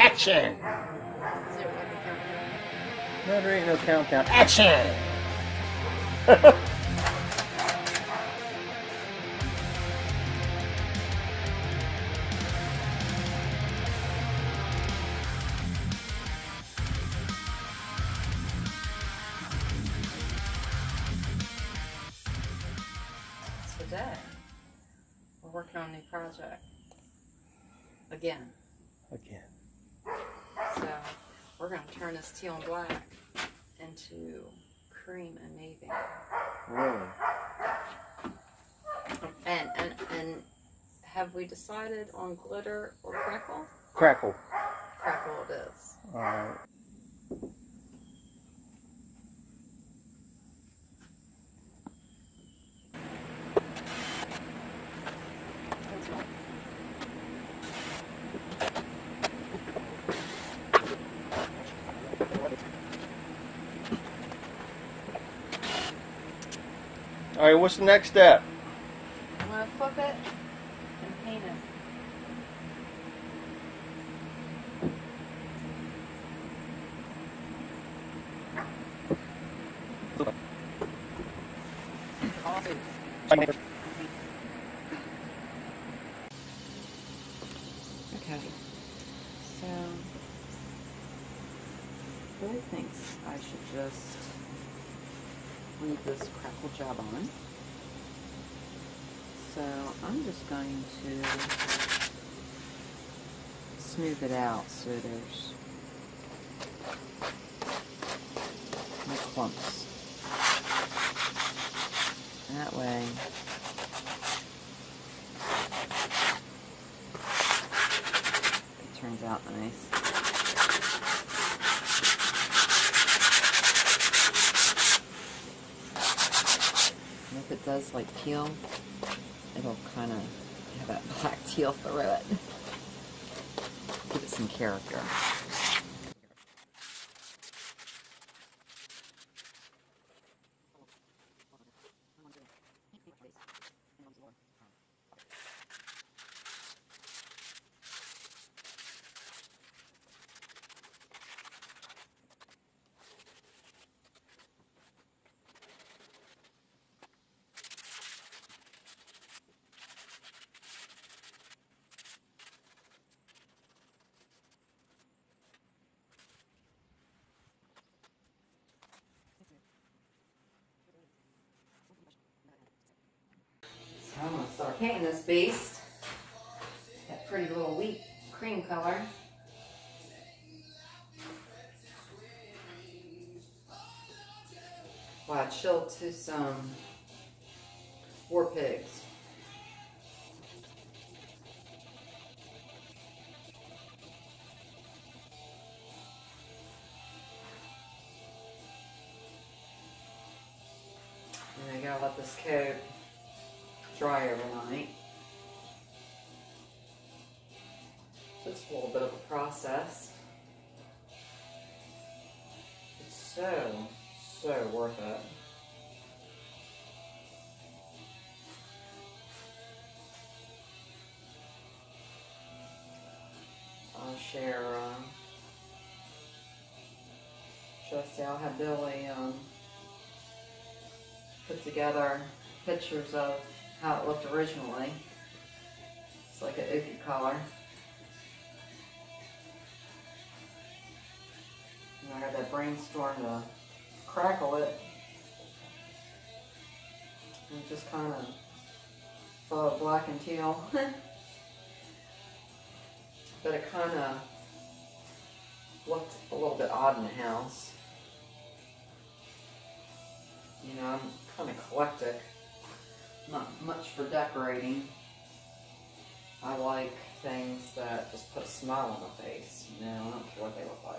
Action! No, there ain't no countdown. Action! Today, we're working on a new project. Again. So, we're going to turn this teal and black into cream and navy. Really? And have we decided on glitter or crackle? Crackle. Crackle it is. All right. All right, what's the next step? I'm going to flip it and paint it. Okay, so Billy thinks I should just leave this crackle job on. So I'm just going to smooth it out so there's no clumps. That way it turns out nice. If it does like teal, it'll kind of have that black teal through it. Give it some character. I'm going to start painting this beast. That pretty little wheat cream color. Well, I chilled to some War Pigs. And I gotta let this coat dry overnight. Just a little bit of a process. It's so worth it. I'll share I'll have Billy put together pictures of how it looked originally. It's like an ochre color. And I got that brainstorm to crackle it. And just kind of follow black and teal. But it kind of looked a little bit odd in the house. You know, I'm kind of eclectic. Not much for decorating. I like things that just put a smile on my face. You know, I don't care what they look like.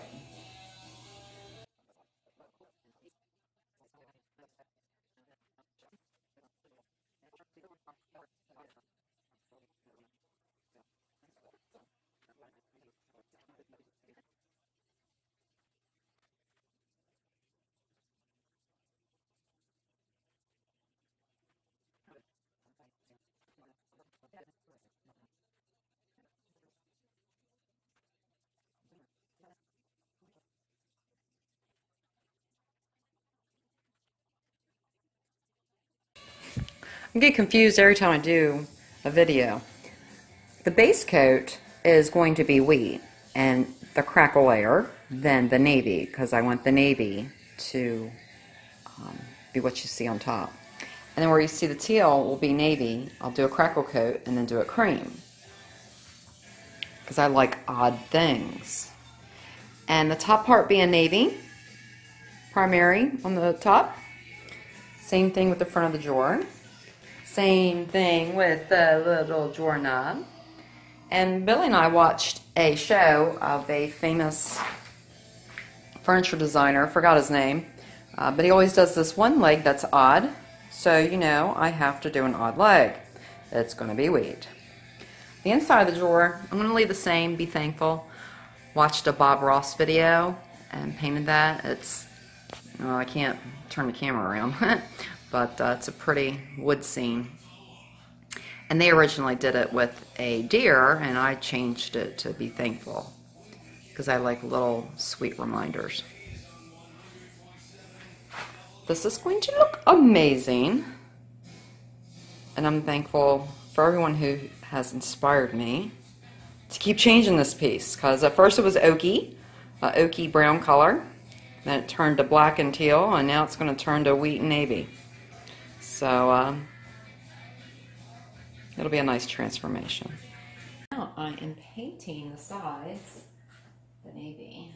I get confused every time I do a video. The base coat is going to be wheat and the crackle layer, then the navy, because I want the navy to be what you see on top. And then where you see the teal will be navy. I'll do a crackle coat and then do a cream, because I like odd things. And the top part being navy, primary on the top. Same thing with the front of the drawer. Same thing with the little drawer knob. And Billy and I watched a show of a famous furniture designer, forgot his name, but he always does this one leg that's odd. So, you know, I have to do an odd leg. It's going to be wheat. The inside of the drawer, I'm going to leave the same, be thankful. Watched a Bob Ross video and painted that. It's, well, I can't turn the camera around, but it's a pretty wood scene. And they originally did it with a deer, and I changed it to be thankful, because I like little sweet reminders. This is going to look amazing, and I'm thankful for everyone who has inspired me to keep changing this piece, because at first it was oaky, oaky brown color, then it turned to black and teal, and now it's going to turn to wheat and navy. So it'll be a nice transformation. Now I am painting the sides, the navy.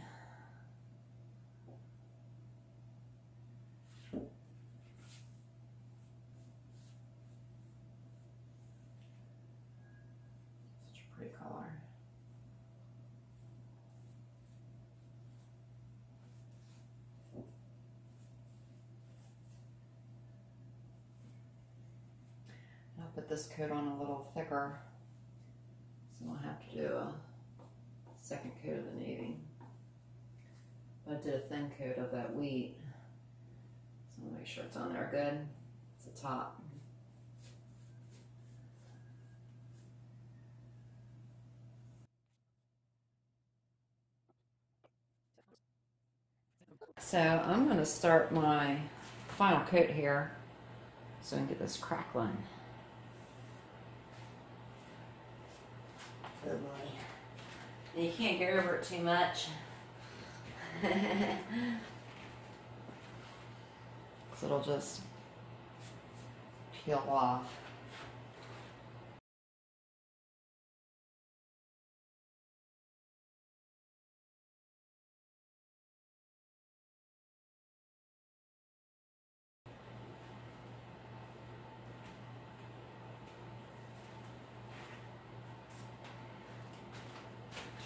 Put this coat on a little thicker, so I'll have to do a second coat of the navy. I did a thin coat of that wheat, so I'm gonna make sure it's on there good. It's the top. So I'm gonna start my final coat here, so I can get this crackling. You can't get over it too much. So it'll just peel off.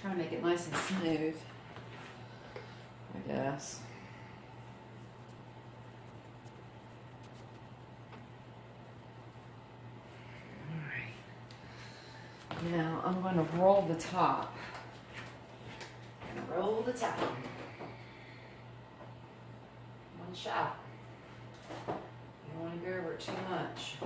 Try to make it nice and smooth, I guess. Alright. Now I'm going to roll the top. I'm going to roll the top. One shot. You don't want to go over it too much.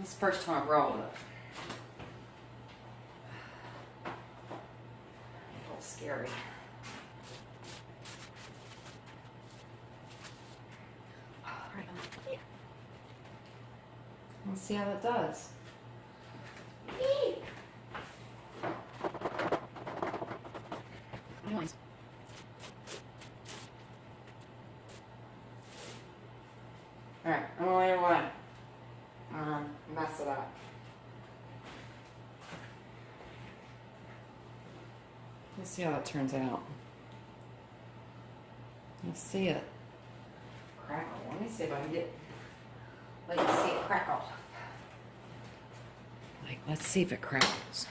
This is the first time I've rolled it. A little scary. Let's see how that does. Alright, I'm only one. Mess it up. Let's see how that turns out. Let's see it crackle. Let me see if I can get. Let you see it crackle. Like, let's see if it crackles.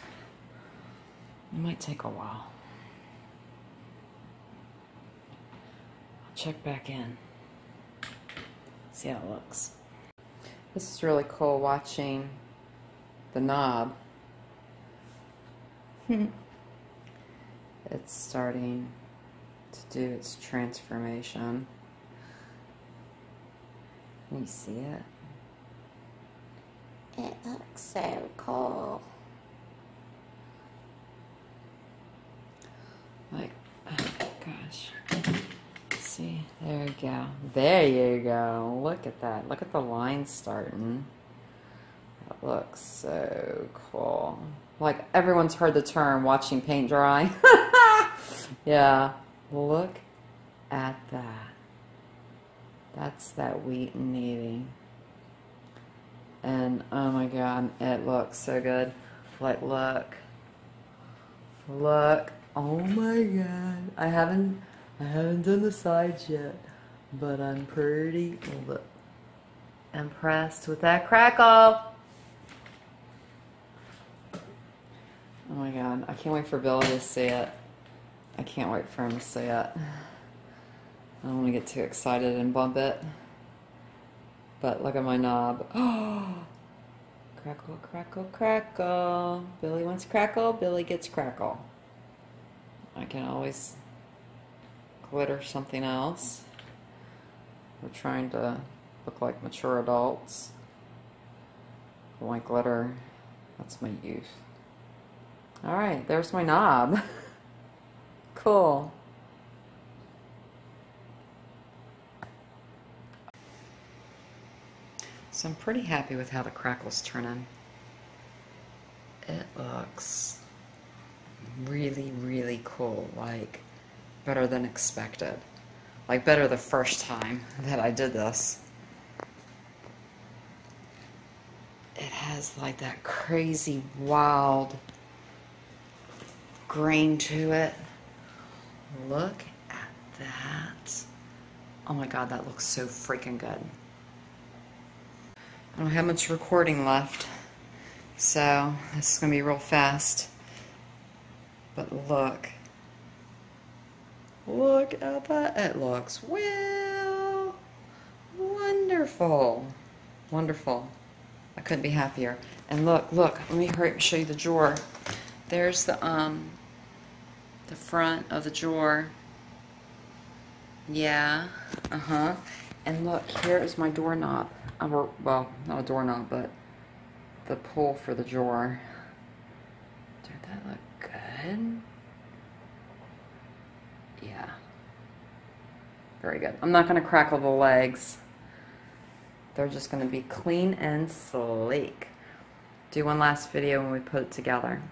It might take a while. I'll check back in. See how it looks. This is really cool watching the knob It's starting to do its transformation. Can you see it? It looks so cool. Like, oh gosh. See, there you go. There you go. Look at that. Look at the lines starting. That looks so cool. Like, everyone's heard the term watching paint dry. Yeah. Look at that. That's that wheat and kneading. And oh my god, it looks so good. Like, look. Oh my god, I haven't done the sides yet, but I'm pretty impressed with that crackle. Oh my god, I can't wait for Billy to see it. I can't wait for him to see it. I don't want to get too excited and bump it. But look at my knob. Oh, crackle, crackle, crackle. Billy wants crackle, Billy gets crackle. I can always glitter something else. We're trying to look like mature adults. I want glitter. That's my youth. Alright, there's my knob. Cool. So I'm pretty happy with how the crackle's turning. It looks really, really cool, like better than expected. Like better the first time that I did this. It has like that crazy wild grain to it. Look at that. Oh my god, that looks so freaking good. I don't have much recording left, so this is going to be real fast, but look at that. It looks well, wonderful, wonderful. I couldn't be happier. And look, let me hurry up and show you the drawer. There's the front of the drawer. Yeah, and look, here is my doorknob. Well, not a doorknob, but the pull for the drawer. Did that look good? Yeah. Very good. I'm not going to crackle the legs. They're just going to be clean and sleek. Do one last video when we put it together.